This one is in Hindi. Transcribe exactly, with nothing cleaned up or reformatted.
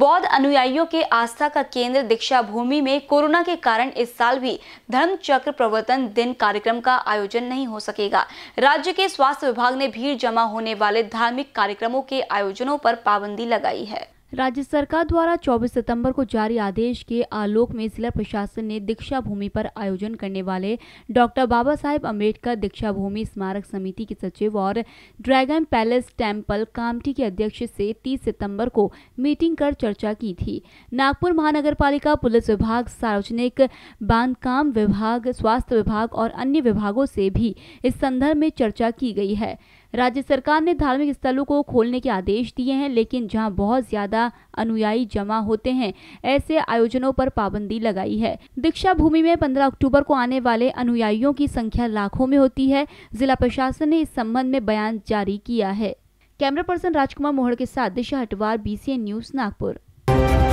बौद्ध अनुयायियों के आस्था का केंद्र दीक्षाभूमि में कोरोना के कारण इस साल भी धर्म चक्र प्रवर्तन दिन कार्यक्रम का आयोजन नहीं हो सकेगा। राज्य के स्वास्थ्य विभाग ने भीड़ जमा होने वाले धार्मिक कार्यक्रमों के आयोजनों पर पाबंदी लगाई है। राज्य सरकार द्वारा चौबीस सितंबर को जारी आदेश के आलोक में जिला प्रशासन ने दीक्षाभूमि पर आयोजन करने वाले डॉक्टर बाबा साहेब अम्बेडकर दीक्षाभूमि स्मारक समिति के सचिव और ड्रैगन पैलेस टेंपल कामठी के अध्यक्ष से तीस सितंबर को मीटिंग कर चर्चा की थी। नागपुर महानगर पालिका, पुलिस विभाग, सार्वजनिक बांधकाम विभाग, स्वास्थ्य विभाग और अन्य विभागों से भी इस संदर्भ में चर्चा की गई है। राज्य सरकार ने धार्मिक स्थलों को खोलने के आदेश दिए हैं, लेकिन जहां बहुत ज्यादा अनुयायी जमा होते हैं ऐसे आयोजनों पर पाबंदी लगाई है। दीक्षाभूमि में पंद्रह अक्टूबर को आने वाले अनुयायियों की संख्या लाखों में होती है। जिला प्रशासन ने इस संबंध में बयान जारी किया है। कैमरा पर्सन राजकुमार मोहड़ के साथ दिशा हटवार, बीसीएन न्यूज, नागपुर।